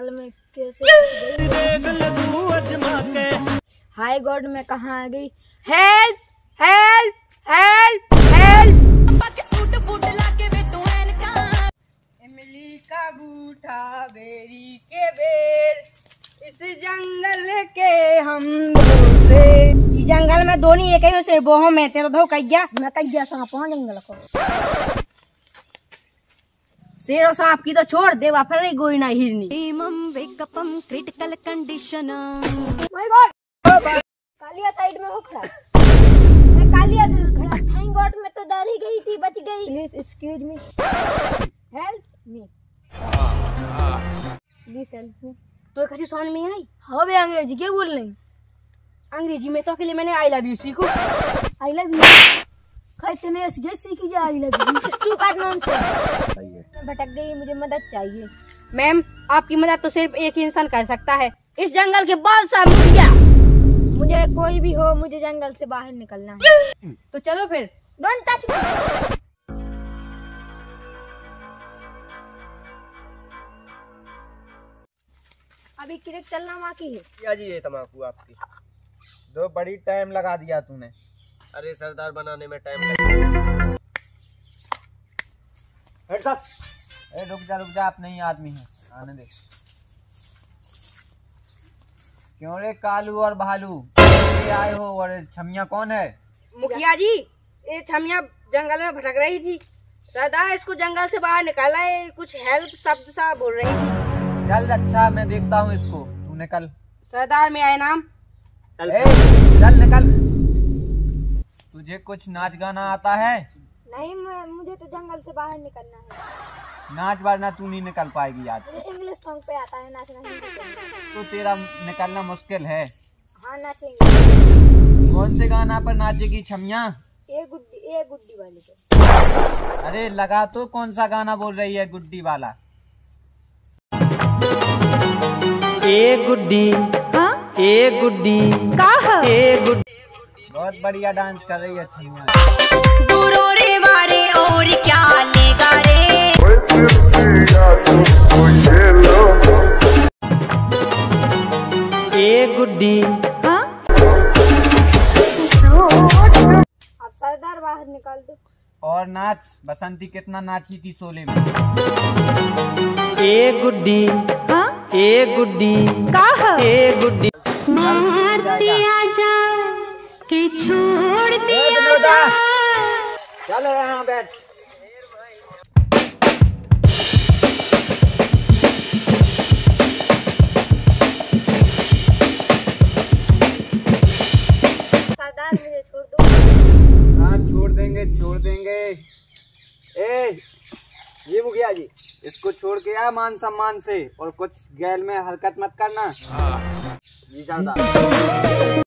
जंगल में कैसे। हाय गॉड मैं कहाँ आ गई। Help help help help. इमली का बूटा बेरी के बेर इस जंगल के हम जंगल में दो नहीं एक ही से बोहो में तेरा धो कहिया मैं कहिया सांप हो जंगल को शेरों सांप की तो छोड़ दे वापर नहीं गोई ना हिरनी critical condition. My god Kaliya side में हो खड़ा मैं कालिया खड़ा थैंक गॉड मैं तो डर ही गई थी बच गई। Please excuse me help me please help me. तो कछु समझ में आई हो बे अंग्रेजी क्या बोल रही अंग्रेजी में तो के लिए मैंने आई लव यू सीखो आई लव यू खाइतने से सीखी जा I love you too part नॉन से भटक गई मुझे मदद चाहिए। मैम आपकी मदद तो सिर्फ एक ही इंसान कर सकता है इस जंगल के बादशाह मुखिया। मुझे कोई भी हो मुझे जंगल से बाहर निकलना है। तो चलो फिर डोंट टच मी। अभी क्रिकेट चलना बाकी है। क्या जी ये तम्बाकू आपकी दो बड़ी टाइम लगा दिया तूने। अरे सरदार बनाने में टाइम लगा। हेड साहब ए रुक जा आप नहीं आदमी हैं आने दे। क्यों रे कालू और भालू आए हो और छमिया कौन है। मुखिया जी ये छमिया जंगल में भटक रही थी सरदार इसको जंगल से बाहर निकाला है कुछ हेल्प शब्द सा बोल रही थी। चल अच्छा मैं देखता हूँ इसको तू निकल सरदार में आए नाम चल चल निकल। तुझे कुछ नाच गाना आता है। नहीं मुझे तो जंगल से बाहर निकलना है। नाच बाजना तू नहीं निकल पाएगी यार इंग्लिश सॉन्ग पे आता है नाचना ही तो तेरा निकलना मुश्किल है। हाँ नाचेंगे। कौन से गाना पर नाचेगी छमिया। ये गुड्डी वाली पे। अरे लगा तो कौन सा गाना बोल रही है गुड्डी वाला। ए गुड्डी हाँ ए गुड्डी कहाँ ए गुड्डी बहुत बढ़िया डांस कर रही है छमिया। और क्या लेगा रे ए गुड्डी हाँ? अब सरदार बाहर निकाल दो। और नाच बसंती कितना नाची थी शोले में। ए गुड्डी हाँ? ए गुड्डी कहा ए गुड्डी मार दिया जाए कि छोड़ दिया जाए। चल रहा है बैठ। सरदार मुझे छोड़ दो। हाँ छोड़ देंगे छोड़ देंगे। ए ये मुखिया जी इसको छोड़ के आ मान सम्मान से और कुछ गैल में हरकत मत करना। जी सरदार।